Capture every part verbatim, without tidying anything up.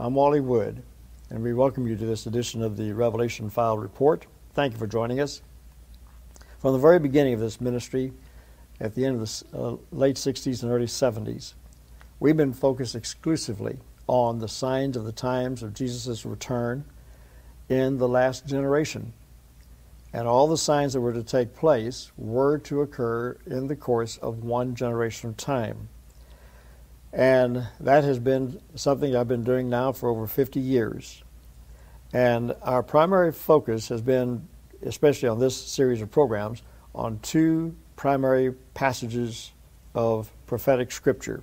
I'm Wally Wood, and we welcome you to this edition of the Revelation File Report. Thank you for joining us. From the very beginning of this ministry, at the end of the uh, late sixties and early seventies, we've been focused exclusively on the signs of the times of Jesus' return in the last generation. And all the signs that were to take place were to occur in the course of one generation of time. And that has been something I've been doing now for over fifty years. And our primary focus has been, especially on this series of programs, on two primary passages of prophetic scripture.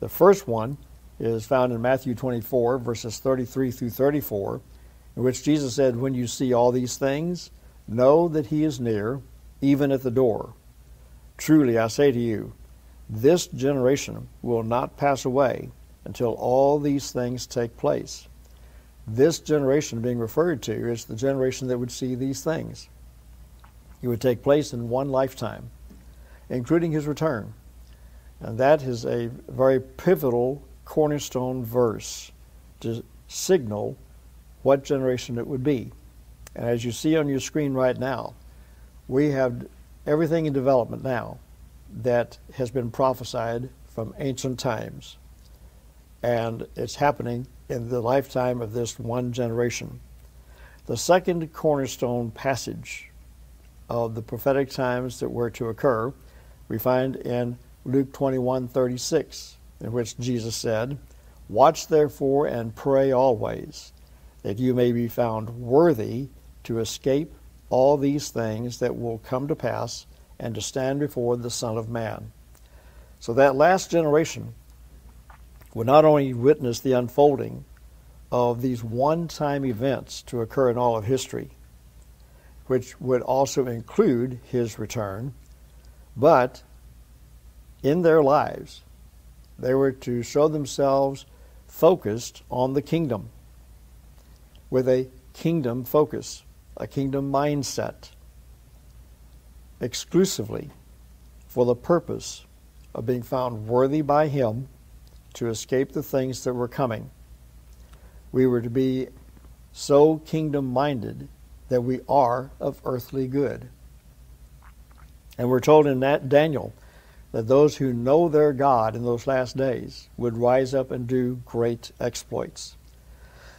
The first one is found in Matthew twenty-four, verses thirty-three through thirty-four, in which Jesus said, "When you see all these things, know that he is near, even at the door. Truly, I say to you, this generation will not pass away until all these things take place." This generation being referred to is the generation that would see these things. It would take place in one lifetime, including his return. And that is a very pivotal cornerstone verse to signal what generation it would be. And as you see on your screen right now, we have everything in development now that has been prophesied from ancient times. And it's happening in the lifetime of this one generation. The second cornerstone passage of the prophetic times that were to occur, we find in Luke twenty-one thirty-six, in which Jesus said, "Watch therefore and pray always, that you may be found worthy to escape all these things that will come to pass and to stand before the Son of Man." So that last generation would not only witness the unfolding of these one-time events to occur in all of history, which would also include his return, but in their lives they were to show themselves focused on the kingdom, with a kingdom focus, a kingdom mindset, exclusively for the purpose of being found worthy by him to escape the things that were coming. We were to be so kingdom-minded that we are of earthly good. And we're told in that Daniel that those who know their God in those last days would rise up and do great exploits.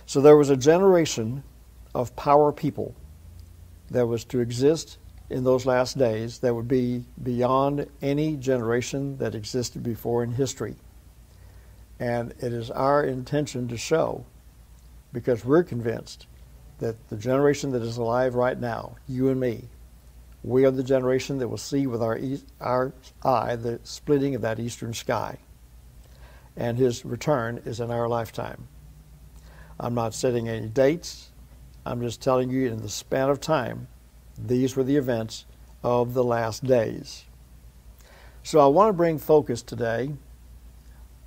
So there was a generation of power people that was to exist in those last days that would be beyond any generation that existed before in history. And it is our intention to show, because we're convinced that the generation that is alive right now, you and me, we are the generation that will see with our, e our eye the splitting of that eastern sky. And his return is in our lifetime. I'm not setting any dates. I'm just telling you, in the span of time, these were the events of the last days. So I want to bring focus today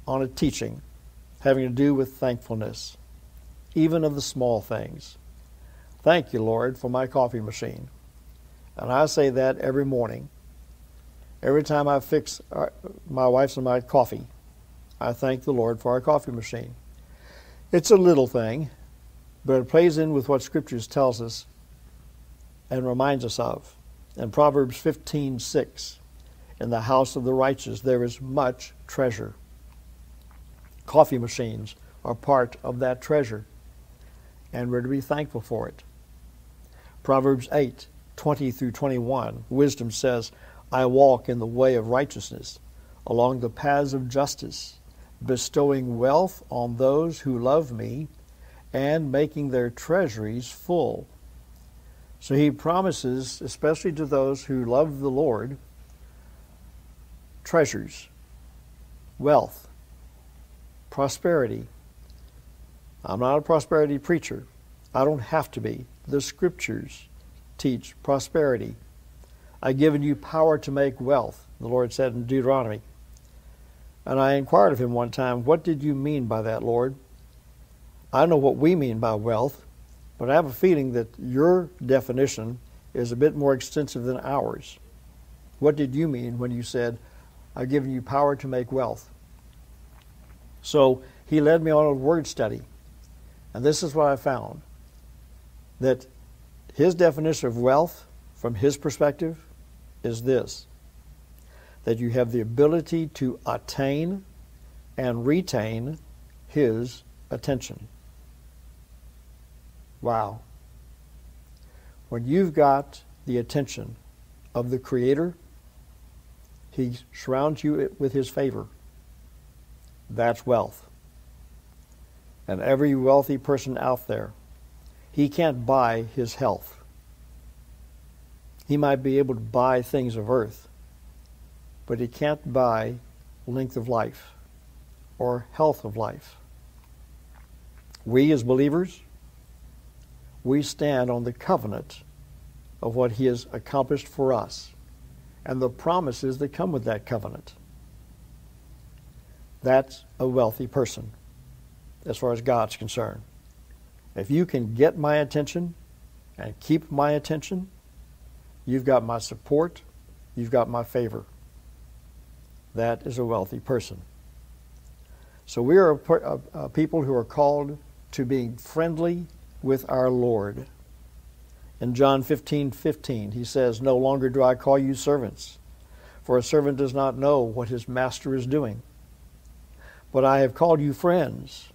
on a teaching having to do with thankfulness, even of the small things. Thank you, Lord, for my coffee machine. And I say that every morning. Every time I fix our, my wife's and my coffee, I thank the Lord for our coffee machine. It's a little thing, but it plays in with what Scriptures tells us and reminds us of. In Proverbs fifteen six, in the house of the righteous there is much treasure. Coffee machines are part of that treasure, and we're to be thankful for it. Proverbs eight twenty through twenty-one, wisdom says, "I walk in the way of righteousness, along the paths of justice, bestowing wealth on those who love me, and making their treasuries full." So he promises, especially to those who love the Lord, treasures, wealth, prosperity. I'm not a prosperity preacher. I don't have to be. The Scriptures teach prosperity. "I've given you power to make wealth," the Lord said in Deuteronomy. And I inquired of him one time, "What did you mean by that, Lord?" I know what we mean by wealth, but I have a feeling that your definition is a bit more extensive than ours. What did you mean when you said, "I've given you power to make wealth"? So he led me on a word study And this is what I found, that his definition of wealth from his perspective is this, that you have the ability to attain and retain his attention. Wow. When you've got the attention of the Creator, he surrounds you with his favor. That's wealth. And every wealthy person out there, he can't buy his health. He might be able to buy things of earth, but he can't buy length of life or health of life. We as believers, we stand on the covenant of what he has accomplished for us and the promises that come with that covenant. That's a wealthy person as far as God's concerned. If you can get my attention and keep my attention, you've got my support, you've got my favor. That is a wealthy person. So we are a, a, a people who are called to being friendly with our Lord. In John fifteen fifteen, he says, "No longer do I call you servants, for a servant does not know what his master is doing. But I have called you friends,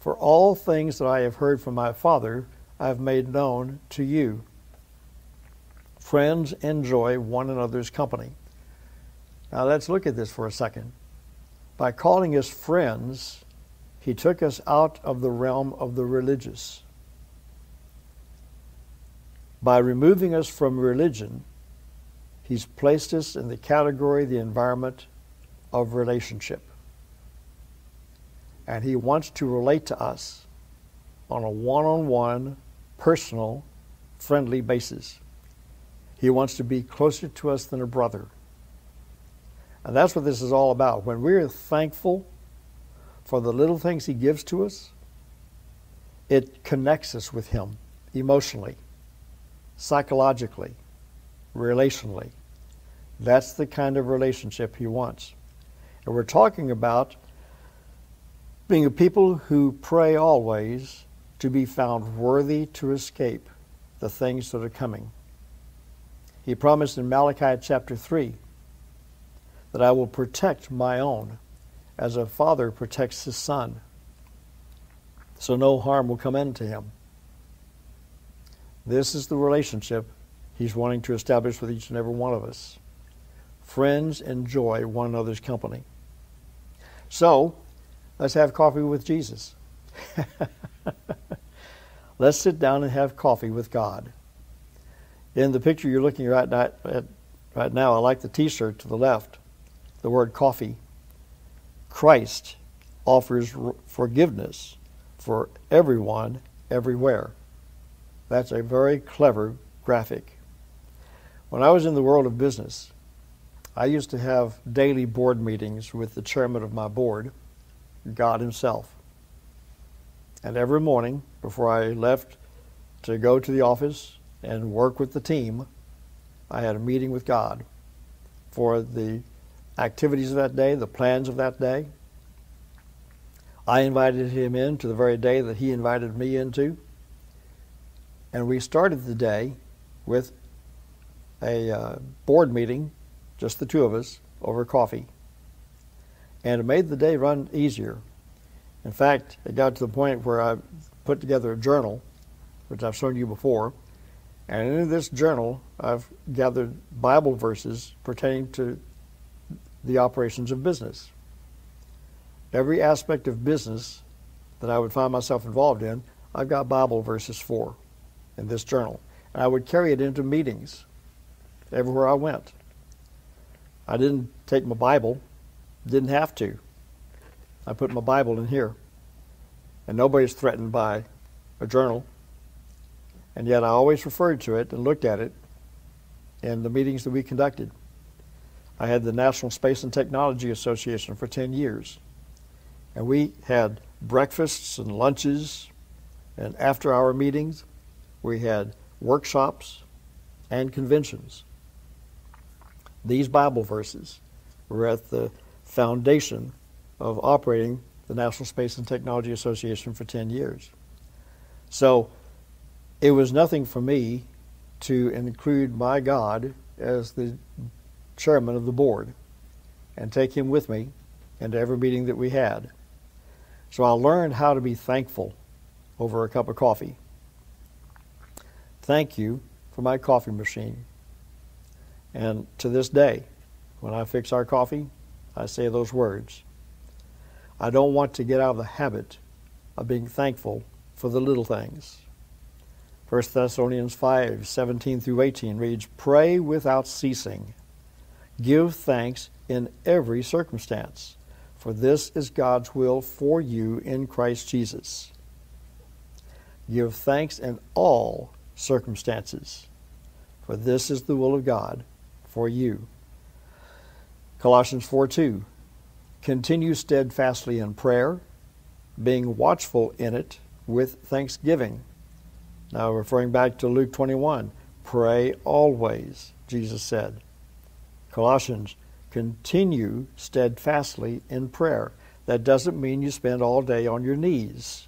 for all things that I have heard from my Father I have made known to you." Friends enjoy one another's company. Now let's look at this for a second. By calling us friends, he took us out of the realm of the religious. By removing us from religion, he's placed us in the category, the environment of relationship. And he wants to relate to us on a one-on-one, personal, friendly basis. He wants to be closer to us than a brother. And that's what this is all about. When we're thankful for the little things he gives to us, it connects us with him emotionally, psychologically, relationally. That's the kind of relationship he wants. And we're talking about being a people who pray always to be found worthy to escape the things that are coming. He promised in Malachi chapter three that I will protect my own as a father protects his son, so no harm will come into him. This is the relationship he's wanting to establish with each and every one of us. Friends enjoy one another's company. So, let's have coffee with Jesus. Let's sit down and have coffee with God. In the picture you're looking right now, at right now, I like the t-shirt to the left, the word coffee. Christ offers forgiveness for everyone, everywhere. That's a very clever graphic. When I was in the world of business, I used to have daily board meetings with the chairman of my board, God himself. And every morning before I left to go to the office and work with the team, I had a meeting with God for the activities of that day, the plans of that day. I invited him in to the very day that he invited me into. And we started the day with a uh, board meeting, just the two of us, over coffee. And it made the day run easier. In fact, it got to the point where I put together a journal, which I've shown you before. And in this journal, I've gathered Bible verses pertaining to the operations of business. Every aspect of business that I would find myself involved in, I've got Bible verses for in this journal. And I would carry it into meetings everywhere I went. I didn't take my Bible, didn't have to. I put my Bible in here. And nobody's threatened by a journal. And yet I always referred to it and looked at it in the meetings that we conducted. I had the National Space and Technology Association for ten years. And we had breakfasts and lunches and after-hour meetings. We had workshops and conventions. These Bible verses were at the foundation of operating the National Space and Technology Association for ten years. So it was nothing for me to include my God as the chairman of the board and take him with me into every meeting that we had. So I learned how to be thankful over a cup of coffee. Thank you for my coffee machine. And to this day, when I fix our coffee, I say those words. I don't want to get out of the habit of being thankful for the little things. First Thessalonians five, seventeen through eighteen reads, "Pray without ceasing. Give thanks in every circumstance, for this is God's will for you in Christ Jesus. Give thanks in all circumstances, for this is the will of God for you." Colossians four two, "Continue steadfastly in prayer, being watchful in it with thanksgiving." Now referring back to Luke twenty-one, "Pray always," Jesus said. Colossians, "Continue steadfastly in prayer." That doesn't mean you spend all day on your knees,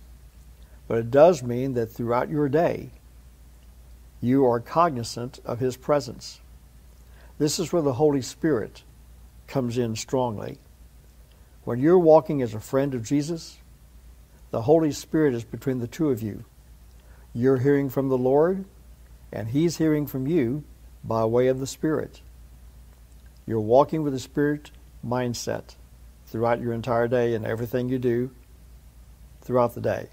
but it does mean that throughout your day, you are cognizant of His presence. This is where the Holy Spirit comes in strongly. When you're walking as a friend of Jesus, the Holy Spirit is between the two of you. You're hearing from the Lord, and He's hearing from you by way of the Spirit. You're walking with a Spirit mindset throughout your entire day and everything you do throughout the day.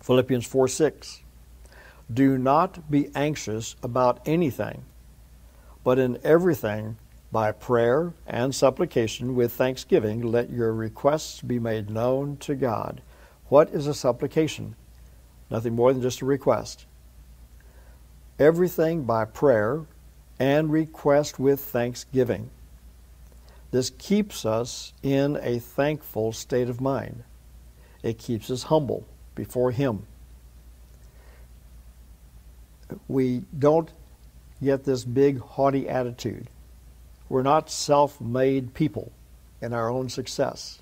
Philippians four six, "Do not be anxious about anything, but in everything by prayer and supplication with thanksgiving let your requests be made known to God." What is a supplication? Nothing more than just a request. Everything by prayer and request with thanksgiving. This keeps us in a thankful state of mind. It keeps us humble before Him. We don't get this big, haughty attitude. We're not self-made people in our own success.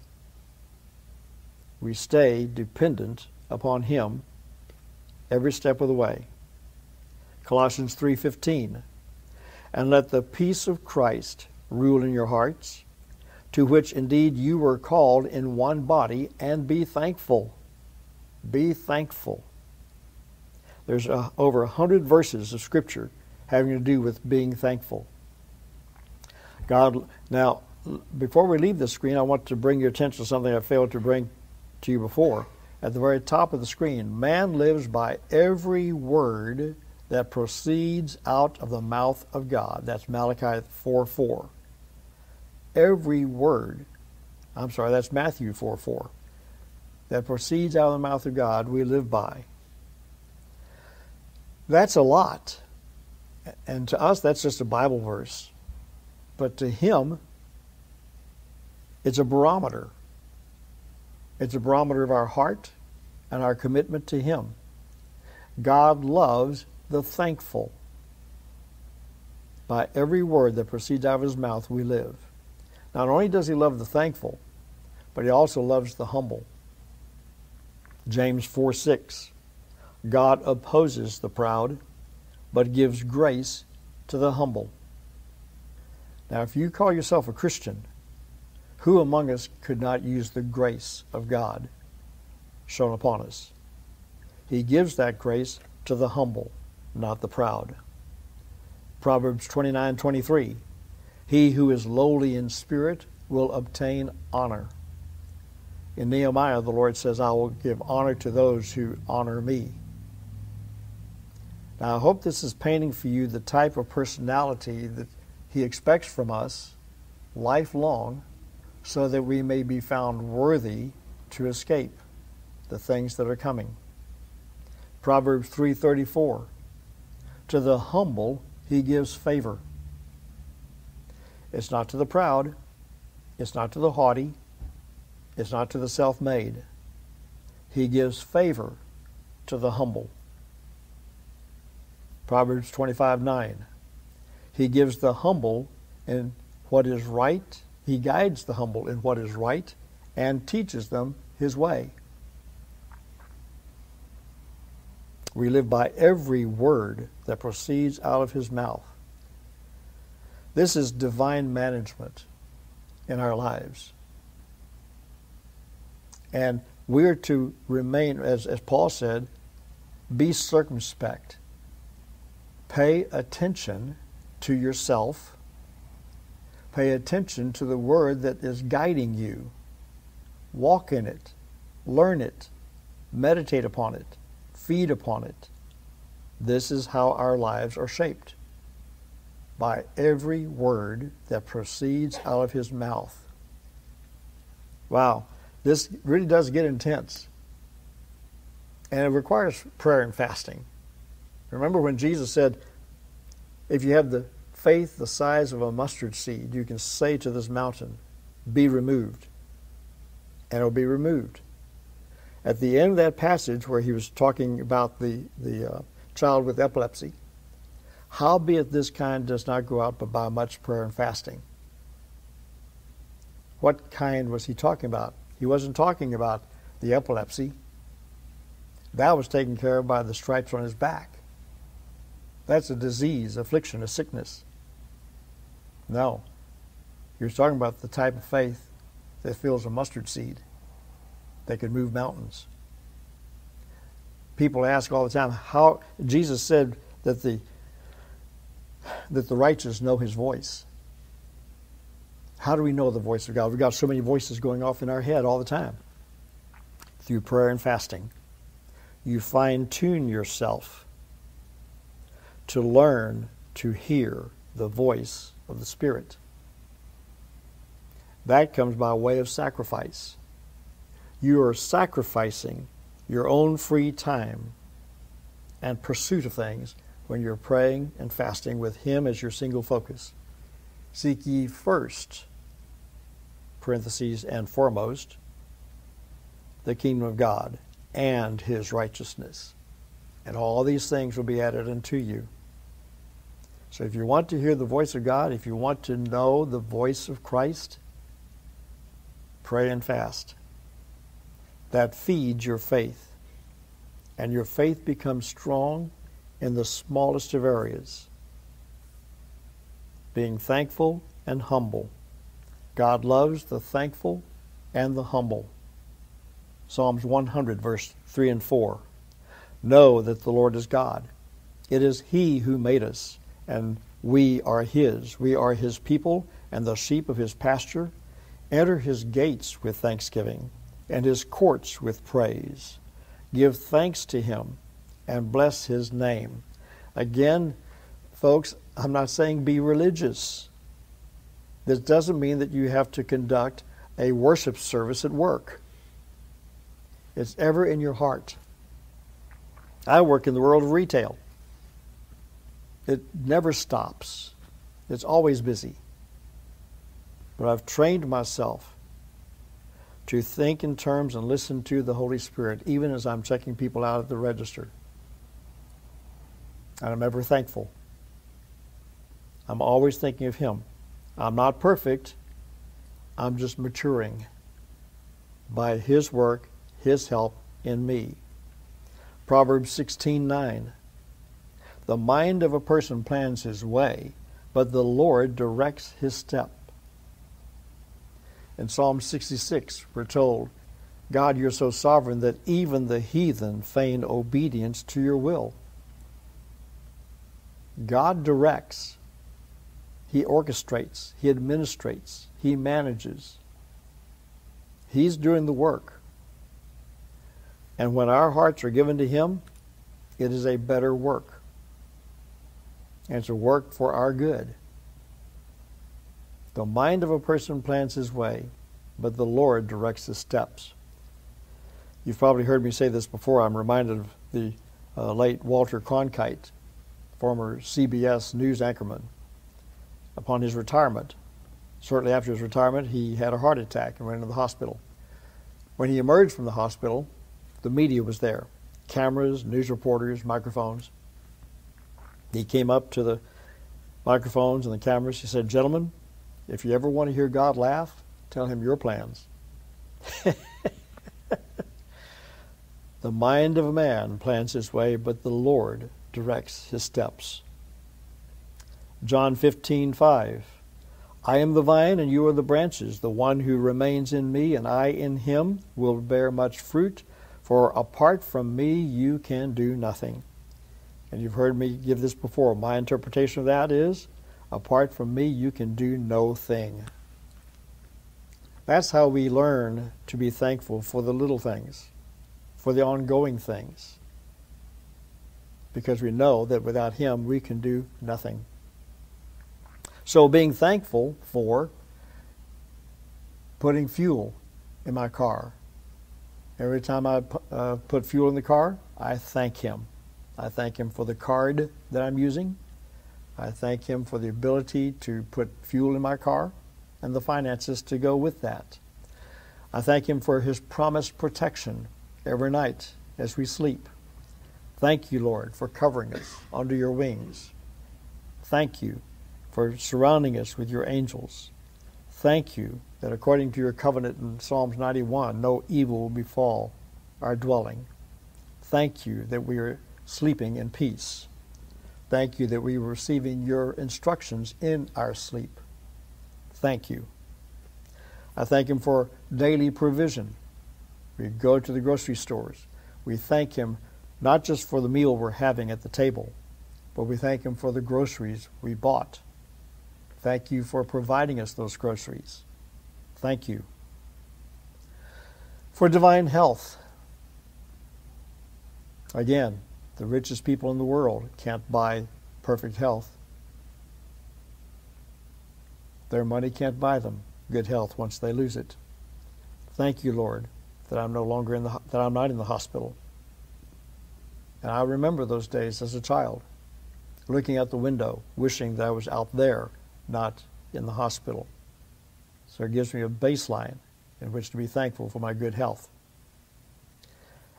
We stay dependent upon Him every step of the way. Colossians three fifteen, "And let the peace of Christ rule in your hearts, to which indeed you were called in one body, and be thankful." Be thankful. There's a, over a hundred verses of Scripture having to do with being thankful. God, now, before we leave the screen, I want to bring your attention to something I failed to bring to you before. At the very top of the screen, "Man lives by every word that proceeds out of the mouth of God." That's Malachi four four. Every word, I'm sorry, that's Matthew four four. That proceeds out of the mouth of God, we live by. That's a lot. And to us, that's just a Bible verse. But to Him, it's a barometer. It's a barometer of our heart and our commitment to Him. God loves the thankful. By every word that proceeds out of His mouth, we live. Not only does He love the thankful, but He also loves the humble. James four six, "God opposes the proud, but gives grace to the humble." Now, if you call yourself a Christian, who among us could not use the grace of God shown upon us? He gives that grace to the humble, not the proud. Proverbs twenty-nine twenty-three, "He who is lowly in spirit will obtain honor." In Nehemiah, the Lord says, "I will give honor to those who honor me." Now, I hope this is painting for you the type of personality that He expects from us lifelong, so that we may be found worthy to escape the things that are coming. Proverbs three thirty-four, "To the humble He gives favor." It's not to the proud, it's not to the haughty, it's not to the self-made. He gives favor to the humble. Proverbs twenty-five nine, "He gives the humble in what is right, He guides the humble in what is right, and teaches them His way." We live by every word that proceeds out of his mouth. This is divine management in our lives. And we're to remain, as, as Paul said, be circumspect. Pay attention to yourself. Pay attention to the word that is guiding you. Walk in it. Learn it. Meditate upon it. Feed upon it. This is how our lives are shaped, by every word that proceeds out of his mouth. Wow, this really does get intense. And it requires prayer and fasting. Remember when Jesus said, if you have the faith the size of a mustard seed, you can say to this mountain, be removed, and it will be removed. At the end of that passage where he was talking about the, the uh, child with epilepsy, howbeit this kind does not go out but by much prayer and fasting. What kind was he talking about? He wasn't talking about the epilepsy. That was taken care of by the stripes on his back. That's a disease, affliction, a sickness. No. He was talking about the type of faith that fills a mustard seed. They could move mountains. People ask all the time, how Jesus said that the that the righteous know his voice. How do we know the voice of God? We've got so many voices going off in our head all the time. Through prayer and fasting, you fine-tune yourself to learn to hear the voice of the Spirit. That comes by way of sacrifice. You are sacrificing your own free time and pursuit of things when you're praying and fasting with him as your single focus. Seek ye first, parentheses, and foremost, the kingdom of God and his righteousness. And all these things will be added unto you. So if you want to hear the voice of God, if you want to know the voice of Christ, pray and fast. That feeds your faith. And your faith becomes strong in the smallest of areas. Being thankful and humble. God loves the thankful and the humble. Psalms one hundred, verse three and four. Know that the Lord is God. It is he who made us, and we are his. We are his people and the sheep of his pasture. Enter his gates with thanksgiving, and his courts with praise. Give thanks to him and bless his name. Again, folks, I'm not saying be religious. This doesn't mean that you have to conduct a worship service at work. It's ever in your heart. I work in the world of retail. It never stops. It's always busy. But I've trained myself to think in terms and listen to the Holy Spirit, even as I'm checking people out at the register. And I'm ever thankful. I'm always thinking of him. I'm not perfect. I'm just maturing by his work, his help in me. Proverbs sixteen nine. The mind of a person plans his way, but the Lord directs his step. In Psalm sixty-six, we're told, God, you're so sovereign that even the heathen feign obedience to your will. God directs. He orchestrates. He administrates. He manages. He's doing the work. And when our hearts are given to him, it is a better work. And it's a work for our good. The mind of a person plans his way, but the Lord directs his steps. You've probably heard me say this before. I'm reminded of the uh, late Walter Cronkite, former C B S news anchorman. Upon his retirement, shortly after his retirement, he had a heart attack and went into the hospital. When he emerged from the hospital, the media was there. Cameras, news reporters, microphones. He came up to the microphones and the cameras. He said, gentlemen, if you ever want to hear God laugh, tell him your plans. The mind of man plans his way, but the Lord directs his steps. John fifteen five. I am the vine, and you are the branches. The one who remains in me, and I in him, will bear much fruit, for apart from me you can do nothing. And you've heard me give this before. My interpretation of that is, apart from me you can do no thing. That's how we learn to be thankful for the little things, for the ongoing things, because we know that without him we can do nothing. So being thankful for putting fuel in my car. Every time I uh, put fuel in the car, I thank him. I thank him for the card that I'm using. I thank him for the ability to put fuel in my car and the finances to go with that. I thank him for his promised protection every night as we sleep. Thank you, Lord, for covering us under your wings. Thank you for surrounding us with your angels. Thank you that according to your covenant in Psalms ninety-one, no evil will befall our dwelling. Thank you that we are sleeping in peace. Thank you that we are receiving your instructions in our sleep. Thank you. I thank him for daily provision. We go to the grocery stores. We thank him not just for the meal we're having at the table, but we thank him for the groceries we bought. Thank you for providing us those groceries. Thank you. For divine health. Again, the richest people in the world can't buy perfect health. Their money can't buy them good health once they lose it. Thank you, Lord, that I'm no longer in the that I'm not in the hospital. And I remember those days as a child, looking out the window, wishing that I was out there, not in the hospital. So it gives me a baseline in which to be thankful for my good health.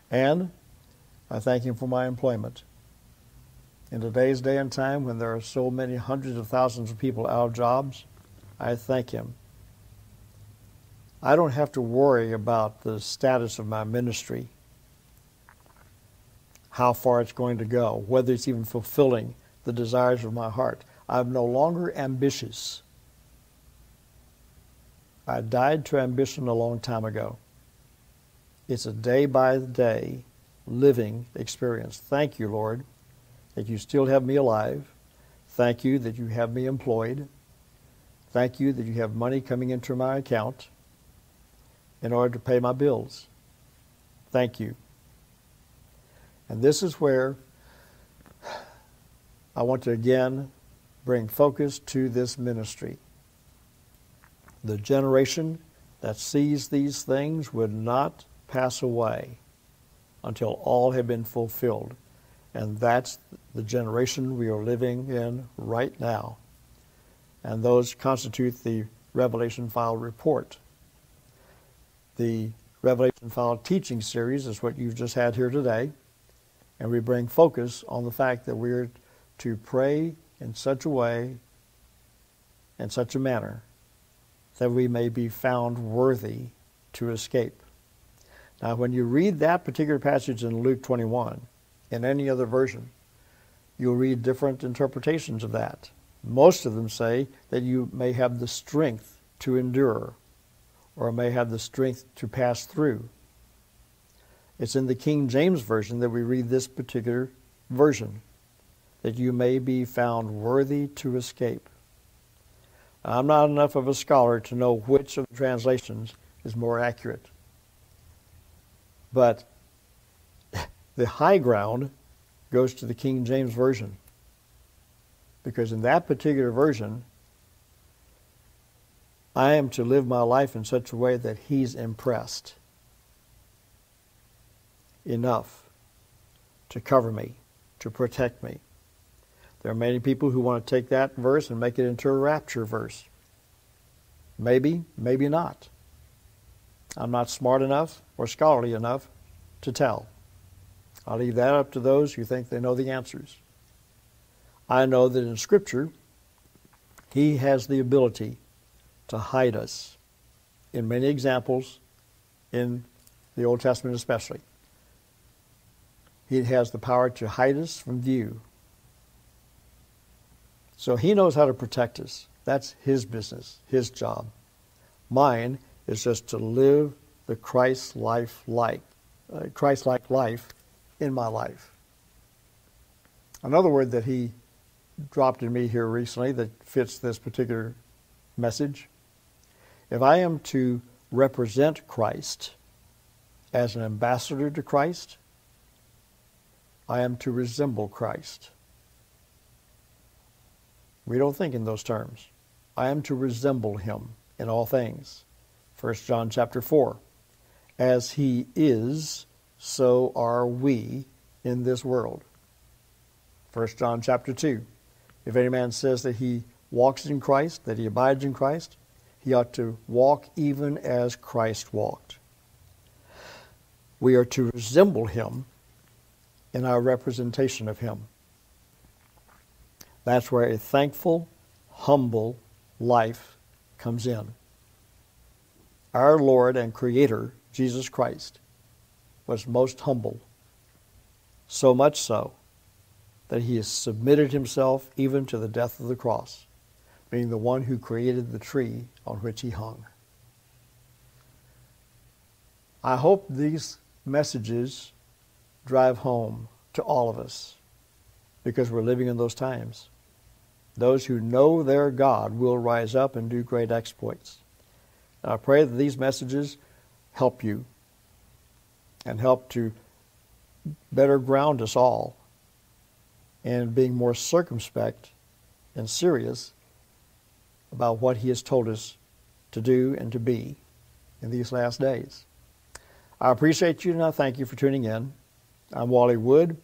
And I thank him for my employment. In today's day and time, when there are so many hundreds of thousands of people out of jobs, I thank him. I don't have to worry about the status of my ministry, how far it's going to go, whether it's even fulfilling the desires of my heart. I'm no longer ambitious. I died to ambition a long time ago. It's a day-by-day living experience. Thank you, Lord, that you still have me alive. Thank you that you have me employed. Thank you that you have money coming into my account in order to pay my bills. Thank you. And this is where I want to again bring focus to this ministry. The generation that sees these things would not pass away until all had been fulfilled. And that's the generation we are living in right now. And those constitute the Revelation File Report. The Revelation File teaching series is what you've just had here today. And we bring focus on the fact that we're to pray in such a way, in such a manner, that we may be found worthy to escape. Now, when you read that particular passage in Luke twenty-one, in any other version, you'll read different interpretations of that. Most of them say that you may have the strength to endure, or may have the strength to pass through. It's in the King James Version that we read this particular version, that you may be found worthy to escape. I'm not enough of a scholar to know which of the translations is more accurate. But the high ground goes to the King James Version, because in that particular version, I am to live my life in such a way that he's impressed enough to cover me, to protect me. There are many people who want to take that verse and make it into a rapture verse. Maybe, maybe not. I'm not smart enough or scholarly enough to tell. I'll leave that up to those who think they know the answers. I know that in Scripture, he has the ability to hide us in many examples, in the Old Testament especially. He has the power to hide us from view. So he knows how to protect us. That's his business, his job. Mine is just to live the Christ-like life, uh, Christ-like life in my life. Another word that he dropped in me here recently that fits this particular message. If I am to represent Christ as an ambassador to Christ, I am to resemble Christ. We don't think in those terms. I am to resemble him in all things. First John chapter four. As he is, so are we in this world. First John chapter two. If any man says that he walks in Christ, that he abides in Christ, he ought to walk even as Christ walked. We are to resemble him in our representation of him. That's where a thankful, humble life comes in. Our Lord and Creator, Jesus Christ, was most humble, so much so that he has submitted himself even to the death of the cross, being the one who created the tree on which he hung. I hope these messages drive home to all of us, because we're living in those times. Those who know their God will rise up and do great exploits. And I pray that these messages help you and help to better ground us all in being more circumspect and serious about what he has told us to do and to be in these last days. I appreciate you and I thank you for tuning in. I'm Wally Wood,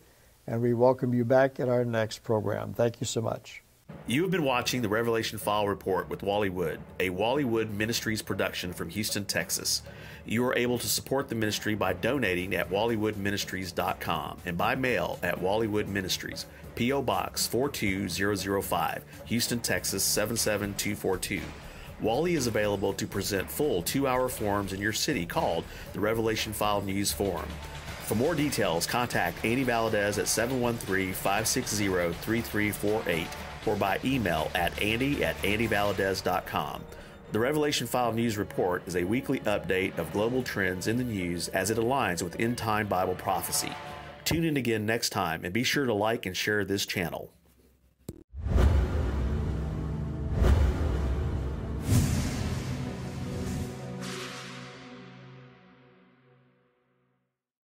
and we welcome you back in our next program. Thank you so much. You have been watching the Revelation File Report with Wally Wood, a Wally Wood Ministries production from Houston, Texas. You are able to support the ministry by donating at Wally Wood Ministries dot com and by mail at Wally Wood Ministries, P O Box four two zero zero five, Houston, Texas seven seven two four two. Wally is available to present full two-hour forums in your city called the Revelation File News Forum. For more details, contact Annie Valadez at seven one three, five six zero, three three four eight or by email at andy at andy valadez dot com. The Revelation File News Report is a weekly update of global trends in the news as it aligns with end-time Bible prophecy. Tune in again next time and be sure to like and share this channel.